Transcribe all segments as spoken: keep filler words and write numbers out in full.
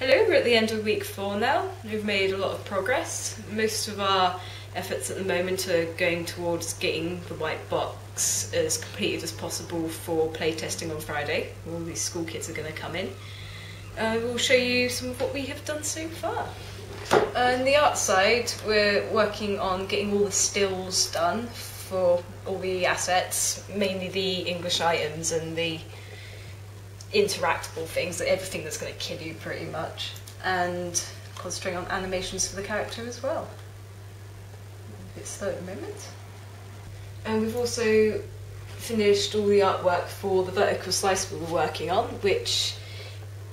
Hello, we're at the end of week four now. We've made a lot of progress. Most of our efforts at the moment are going towards getting the white box as completed as possible for playtesting on Friday. All these school kids are going to come in. Uh, we'll show you some of what we have done so far. Uh, on the art side, we're working on getting all the stills done for all the assets, mainly the English items and the interactable things, everything that's going to kill you pretty much, and concentrating on animations for the character as well. A bit slow at the moment. And we've also finished all the artwork for the vertical slice we were working on, which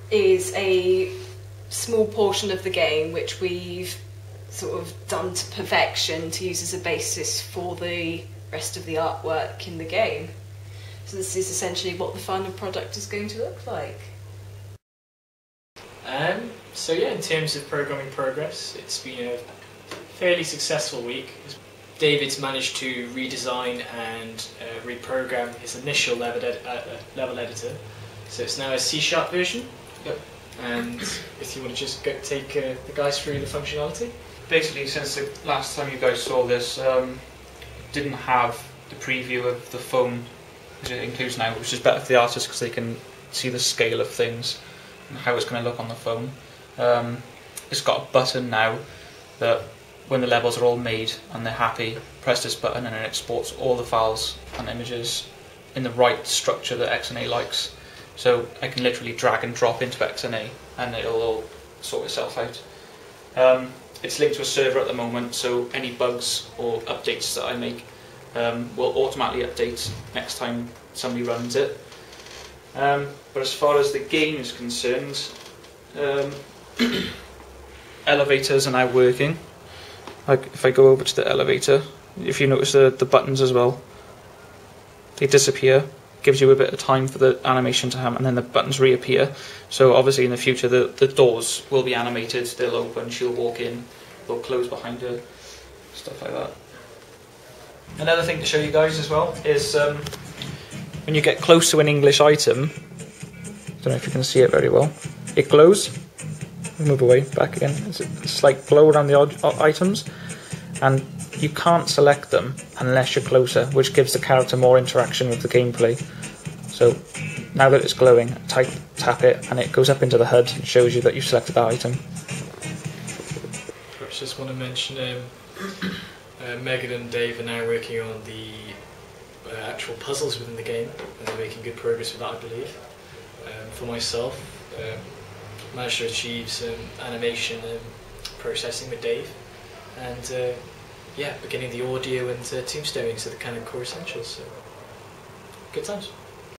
is a small portion of the game which we've sort of done to perfection to use as a basis for the rest of the artwork in the game. So this is essentially what the final product is going to look like. Um, so yeah, in terms of programming progress, it's been a fairly successful week. David's managed to redesign and uh, reprogram his initial level, ed uh, level editor, so it's now a C sharp version. Yep. And if you want to just go take uh, the guys through the functionality. Basically, since the last time you guys saw this, um, didn't have the preview of the phone, which it includes now, which is better for the artists because they can see the scale of things and how it's going to look on the phone. Um, it's got a button now that when the levels are all made and they're happy, press this button and it exports all the files and images in the right structure that X N A likes. So I can literally drag and drop into X N A and it'll all sort itself out. Um, it's linked to a server at the moment, so any bugs or updates that I make Um, will automatically update next time somebody runs it. Um, but as far as the game is concerned, um, elevators are now working. Like if I go over to the elevator, if you notice the, the buttons as well, they disappear. Gives you a bit of time for the animation to happen, and then the buttons reappear. So obviously in the future the, the doors will be animated, they'll open, she'll walk in, they'll close behind her, stuff like that. Another thing to show you guys as well is um, when you get close to an English item, I don't know if you can see it very well, it glows, move away, back again, it's a slight glow around the odd items, and you can't select them unless you're closer, which gives the character more interaction with the gameplay. So now that it's glowing, type, tap it and it goes up into the H U D and shows you that you've selected that item. Perhaps just want to mention um, Uh, Megan and Dave are now working on the uh, actual puzzles within the game, and they're making good progress with that, I believe. Um, for myself, um, managed to achieve some animation and processing with Dave, and uh, yeah, beginning the audio and uh, tombstoning, so the kind of core essentials. So, good times.